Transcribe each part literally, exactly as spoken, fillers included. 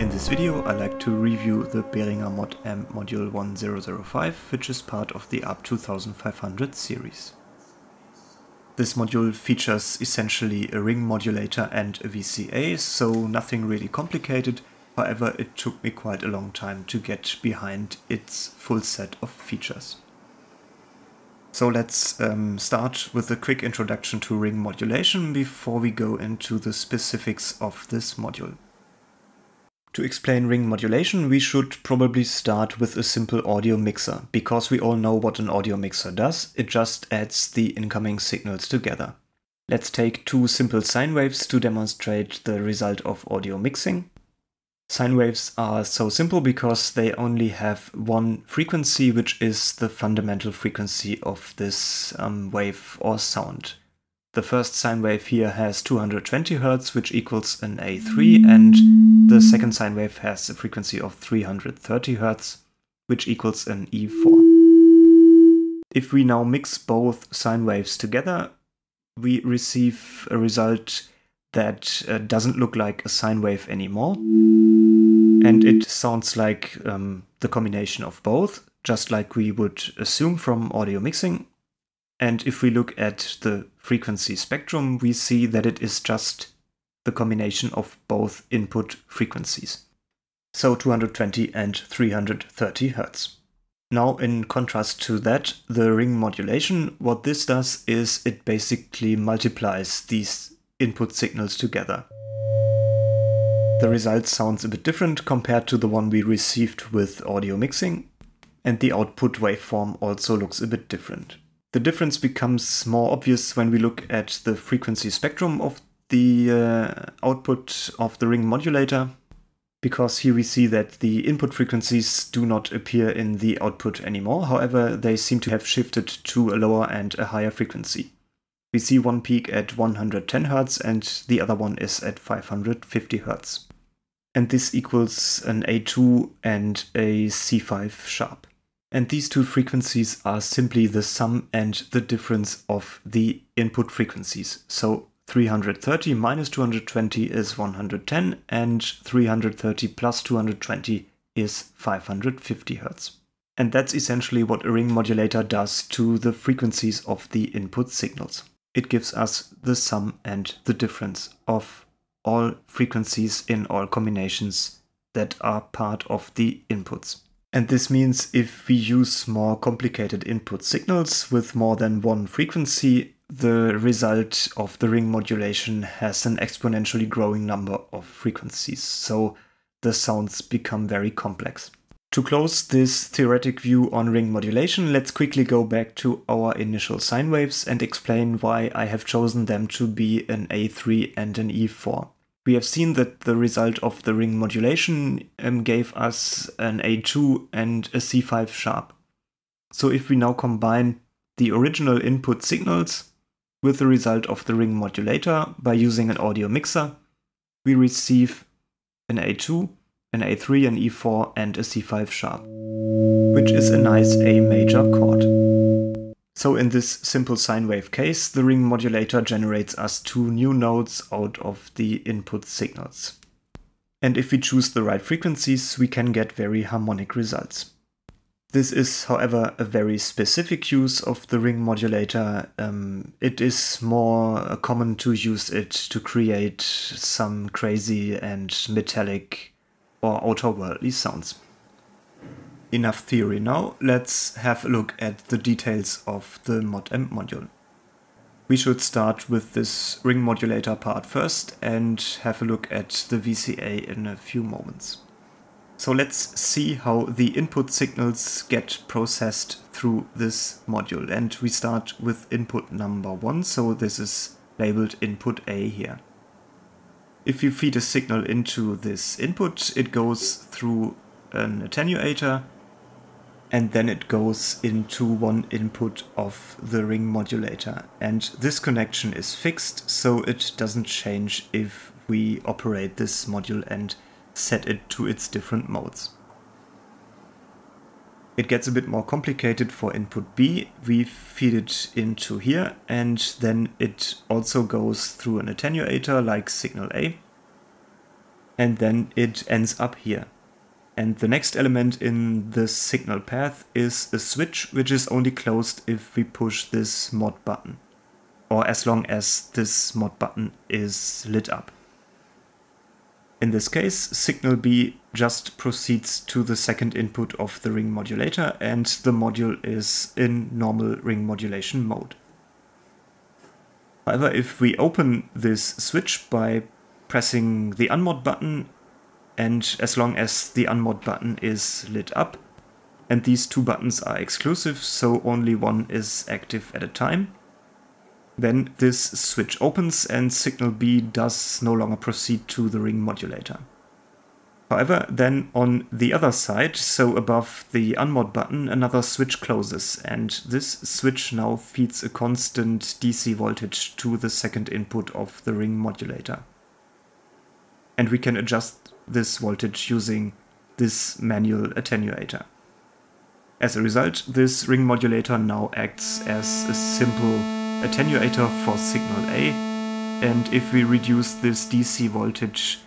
In this video I like to review the Behringer Mod M Module one thousand five, which is part of the A R P twenty-five hundred series. This module features essentially a ring modulator and a V C A, so nothing really complicated. However, it took me quite a long time to get behind its full set of features. So let's um, start with a quick introduction to ring modulation before we go into the specifics of this module. To explain ring modulation, we should probably start with a simple audio mixer, because we all know what an audio mixer does. It just adds the incoming signals together. Let's take two simple sine waves to demonstrate the result of audio mixing. Sine waves are so simple because they only have one frequency, which is the fundamental frequency of this um, wave or sound. The first sine wave here has two hundred twenty hertz, which equals an A three, and the second sine wave has a frequency of three hundred thirty hertz, which equals an E four. If we now mix both sine waves together, we receive a result that uh, doesn't look like a sine wave anymore, and it sounds like um, the combination of both, just like we would assume from audio mixing. And if we look at the frequency spectrum, we see that it is just the combination of both input frequencies. So two hundred twenty and three hundred thirty hertz. Now, in contrast to that, the ring modulation, what this does is it basically multiplies these input signals together. The result sounds a bit different compared to the one we received with audio mixing, and the output waveform also looks a bit different. The difference becomes more obvious when we look at the frequency spectrum of the uh, output of the ring modulator, because here we see that the input frequencies do not appear in the output anymore. However, they seem to have shifted to a lower and a higher frequency. We see one peak at one hundred ten hertz and the other one is at five hundred fifty hertz. And this equals an A two and a C five sharp. And these two frequencies are simply the sum and the difference of the input frequencies. So three hundred thirty minus two hundred twenty is one hundred ten, and three hundred thirty plus two hundred twenty is five hundred fifty hertz. And that's essentially what a ring modulator does to the frequencies of the input signals. It gives us the sum and the difference of all frequencies in all combinations that are part of the inputs. And this means if we use more complicated input signals with more than one frequency, the result of the ring modulation has an exponentially growing number of frequencies, so the sounds become very complex. To close this theoretic view on ring modulation, let's quickly go back to our initial sine waves and explain why I have chosen them to be an A three and an E four. We have seen that the result of the ring modulation um, gave us an A two and a C five sharp. So if we now combine the original input signals with the result of the ring modulator by using an audio mixer, we receive an A two, an A three, an E four and a C five sharp, which is a nice A major chord. So in this simple sine wave case, the ring modulator generates us two new notes out of the input signals. And if we choose the right frequencies, we can get very harmonic results. This is, however, a very specific use of the ring modulator. Um, it is more common to use it to create some crazy and metallic or outerworldly sounds. Enough theory now, let's have a look at the details of the ModAmp module. We should start with this ring modulator part first and have a look at the V C A in a few moments. So let's see how the input signals get processed through this module, and we start with input number one, so this is labeled input A here. If you feed a signal into this input, it goes through an attenuator, and then it goes into one input of the ring modulator, and this connection is fixed, so it doesn't change if we operate this module and set it to its different modes. It gets a bit more complicated for input B. We feed it into here, and then it also goes through an attenuator like signal A, and then it ends up here. And the next element in the signal path is a switch, which is only closed if we push this mod button, or as long as this mod button is lit up. In this case, signal B just proceeds to the second input of the ring modulator, and the module is in normal ring modulation mode. However, if we open this switch by pressing the unmod button, and as long as the unmod button is lit up, and these two buttons are exclusive, so only one is active at a time, then this switch opens and signal B does no longer proceed to the ring modulator. However, then on the other side, so above the unmod button, another switch closes, and this switch now feeds a constant D C voltage to the second input of the ring modulator. And we can adjust this voltage using this manual attenuator. As a result, this ring modulator now acts as a simple attenuator for signal A, and if we reduce this D C voltage,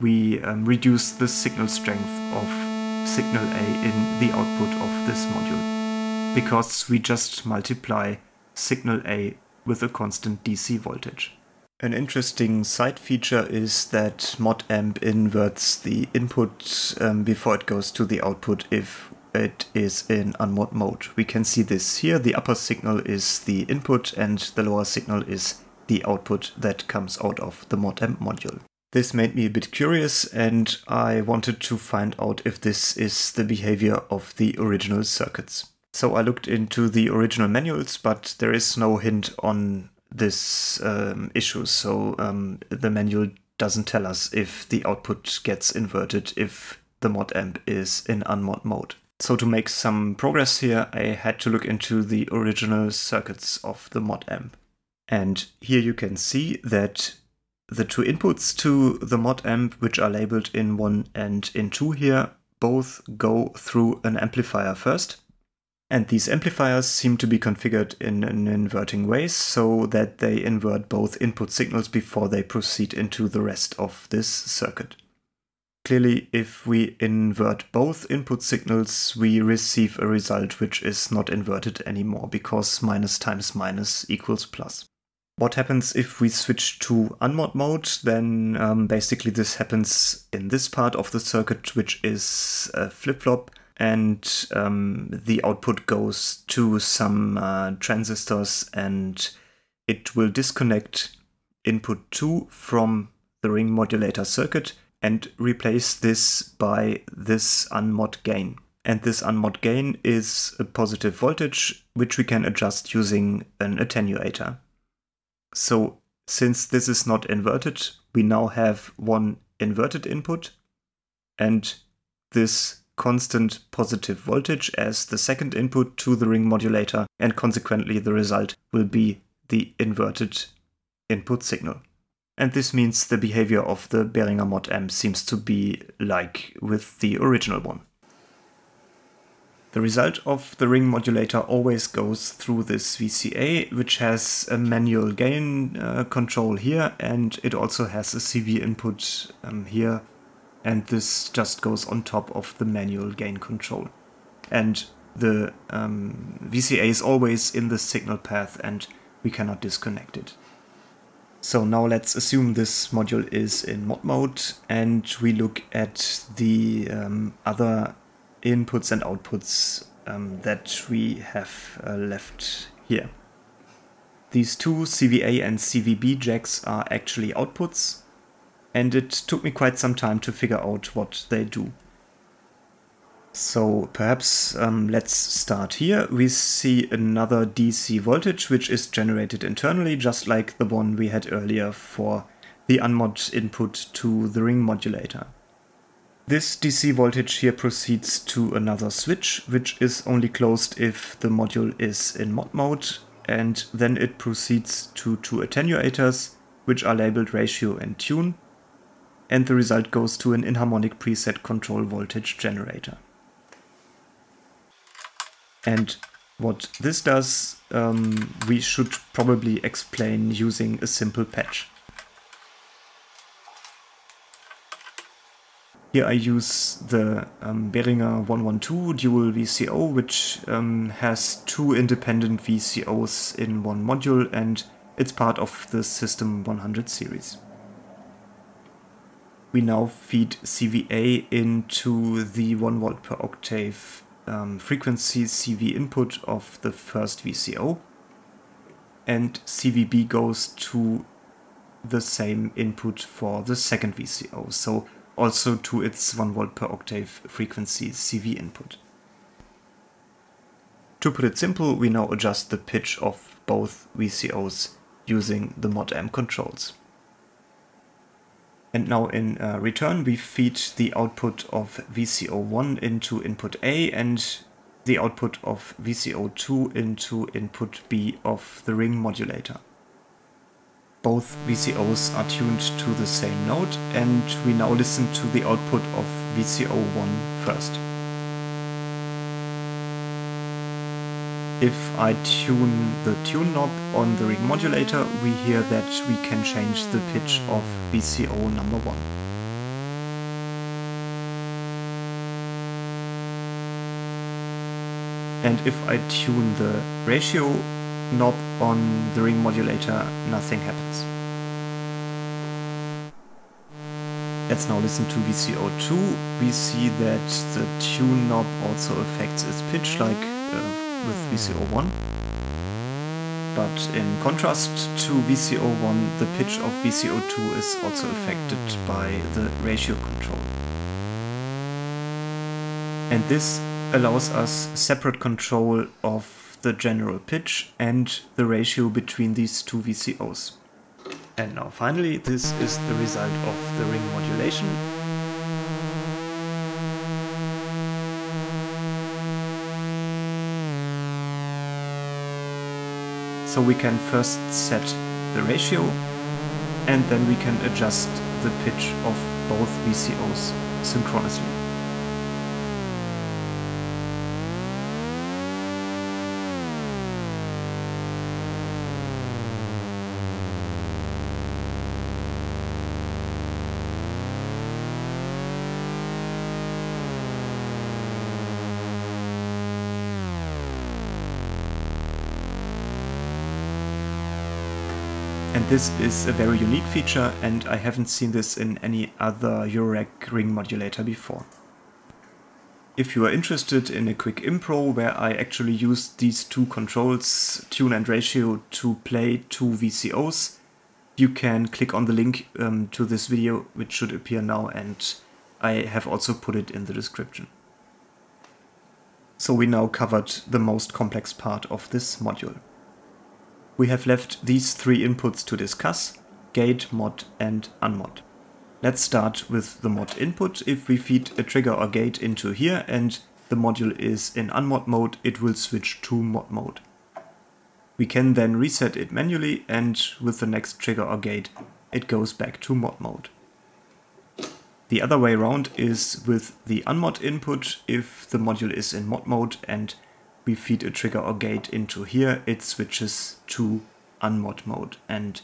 we um, reduce the signal strength of signal A in the output of this module, because we just multiply signal A with a constant D C voltage. An interesting side feature is that ModAmp inverts the input um, before it goes to the output if it is in unmod mode. We can see this here. The upper signal is the input and the lower signal is the output that comes out of the ModAmp module. This made me a bit curious and I wanted to find out if this is the behavior of the original circuits. So I looked into the original manuals, but there is no hint on this um, issue, so um, the manual doesn't tell us if the output gets inverted if the ModAmp is in unmod mode. So to make some progress here, I had to look into the original circuits of the ModAmp. And here you can see that the two inputs to the ModAmp, which are labeled in one and in two here, both go through an amplifier first. And these amplifiers seem to be configured in an inverting way, so that they invert both input signals before they proceed into the rest of this circuit. Clearly, if we invert both input signals, we receive a result which is not inverted anymore, because minus times minus equals plus. What happens if we switch to unmod mode? Then um, basically this happens in this part of the circuit, which is a flip-flop, and um, the output goes to some uh, transistors, and it will disconnect input two from the ring modulator circuit and replace this by this unmod gain. And this unmod gain is a positive voltage, which we can adjust using an attenuator. So since this is not inverted, we now have one inverted input and this constant positive voltage as the second input to the ring modulator, and consequently the result will be the inverted input signal. And this means the behavior of the Behringer ModAmp seems to be like with the original one. The result of the ring modulator always goes through this V C A, which has a manual gain uh, control here, and it also has a C V input um, here, and this just goes on top of the manual gain control. And the um, V C A is always in the signal path and we cannot disconnect it. So now let's assume this module is in mod mode and we look at the um, other inputs and outputs um, that we have uh, left here. These two C V A and C V B jacks are actually outputs, and it took me quite some time to figure out what they do. So perhaps um, let's start here. We see another D C voltage which is generated internally, just like the one we had earlier for the unmod input to the ring modulator. This D C voltage here proceeds to another switch, which is only closed if the module is in mod mode, and then it proceeds to two attenuators, which are labeled ratio and tune, and the result goes to an inharmonic preset control voltage generator. And what this does, um, we should probably explain using a simple patch. Here I use the um, Behringer one twelve Dual V C O, which um, has two independent V C Os in one module, and it's part of the System one hundred series. We now feed C V A into the one volt per octave um, frequency C V input of the first V C O, and C V B goes to the same input for the second V C O, so also to its one volt per octave frequency C V input. To put it simple, we now adjust the pitch of both V C Os using the Mod M controls. And now in uh, return we feed the output of V C O one into input A and the output of V C O two into input B of the ring modulator. Both V C Os are tuned to the same note, and we now listen to the output of V C O one first. If I tune the tune knob on the ring modulator, we hear that we can change the pitch of V C O number one. And if I tune the ratio knob on the ring modulator, nothing happens. Let's now listen to V C O two. We see that the tune knob also affects its pitch, like uh, with V C O one. But in contrast to V C O one, the pitch of V C O two is also affected by the ratio control. And this allows us separate control of the general pitch and the ratio between these two V C Os. And now finally, this is the result of the ring modulation. So we can first set the ratio, and then we can adjust the pitch of both V C Os synchronously. And this is a very unique feature, and I haven't seen this in any other Eurorack ring modulator before. If you are interested in a quick impro where I actually used these two controls, tune and ratio, to play two V C Os, you can click on the link um, to this video, which should appear now, and I have also put it in the description. So we now covered the most complex part of this module. We have left these three inputs to discuss: gate, mod and unmod. Let's start with the mod input. If we feed a trigger or gate into here and the module is in unmod mode, it will switch to mod mode. We can then reset it manually, and with the next trigger or gate it goes back to mod mode. The other way around is with the unmod input. If the module is in mod mode and we feed a trigger or gate into here, it switches to unmod mode, and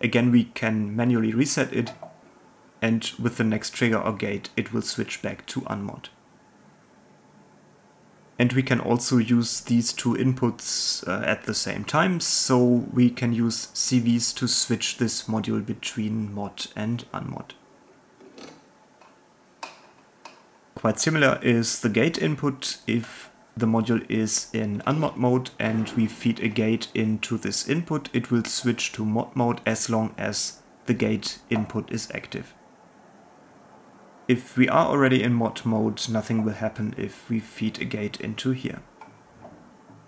again we can manually reset it, and with the next trigger or gate it will switch back to unmod. And we can also use these two inputs uh, at the same time, so we can use C Vs to switch this module between mod and unmod. Quite similar is the gate input. If the module is in unmod mode and we feed a gate into this input, it will switch to mod mode as long as the gate input is active. If we are already in mod mode, nothing will happen if we feed a gate into here.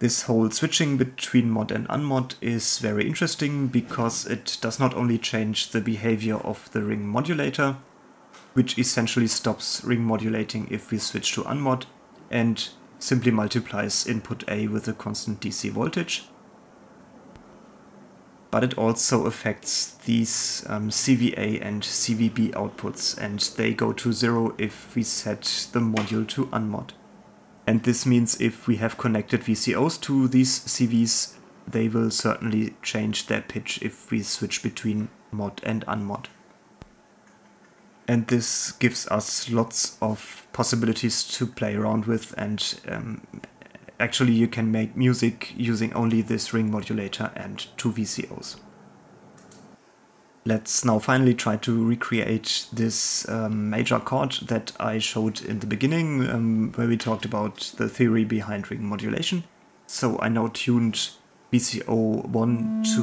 This whole switching between mod and unmod is very interesting because it does not only change the behavior of the ring modulator, which essentially stops ring modulating if we switch to unmod, and simply multiplies input A with a constant D C voltage, but it also affects these um, C V A and C V B outputs, and they go to zero if we set the module to unmod. And this means if we have connected V C Os to these C Vs, they will certainly change their pitch if we switch between mod and unmod. and this gives us lots of possibilities to play around with, and um, actually you can make music using only this ring modulator and two V C Os. Let's now finally try to recreate this um, major chord that I showed in the beginning, um, where we talked about the theory behind ring modulation. So I now tuned V C O one to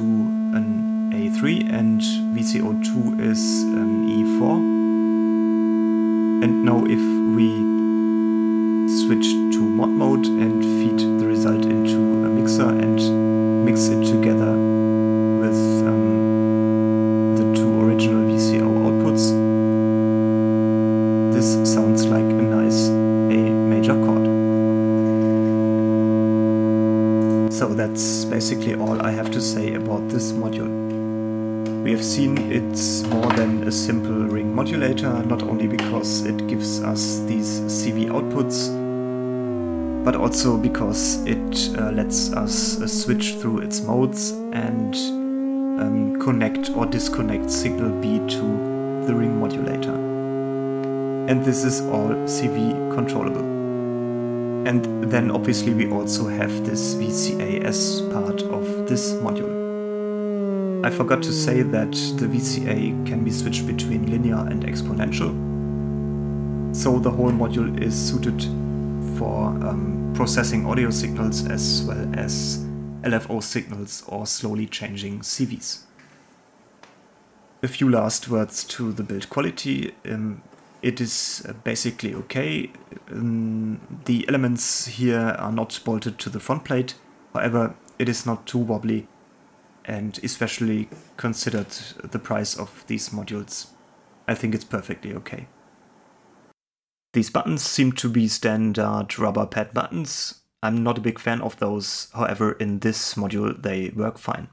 an A three and V C O two is an E four. And now if we switch to mod mode and feed the result into a mixer and mix it together with um, original V C O outputs, this sounds like a nice A major chord. So that's basically all I have to say about this module. We have seen it's more than a simple ring modulator, not only because it gives us these C V outputs, but also because it uh, lets us uh, switch through its modes and Um, connect or disconnect signal B to the ring modulator. And this is all C V controllable. And then obviously we also have this V C A as part of this module. I forgot to say that the V C A can be switched between linear and exponential. So the whole module is suited for um, processing audio signals as well as L F O signals or slowly changing C Vs. A few last words to the build quality. Um, it is basically okay. Um, the elements here are not bolted to the front plate, however it is not too wobbly, and especially considered the price of these modules, I think it's perfectly okay. These buttons seem to be standard rubber pad buttons. I'm not a big fan of those, however in this module they work fine.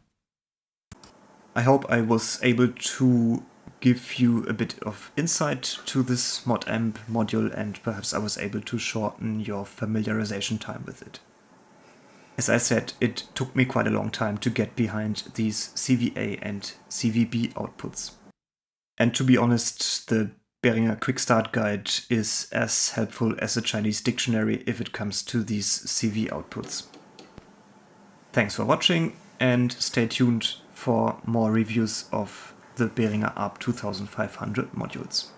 I hope I was able to give you a bit of insight to this ModAmp module, and perhaps I was able to shorten your familiarization time with it. As I said, it took me quite a long time to get behind these C V A and C V B outputs. And to be honest, the Behringer Quick Start Guide is as helpful as a Chinese dictionary if it comes to these C V outputs. Thanks for watching and stay tuned for more reviews of the Behringer A R P twenty-five hundred modules.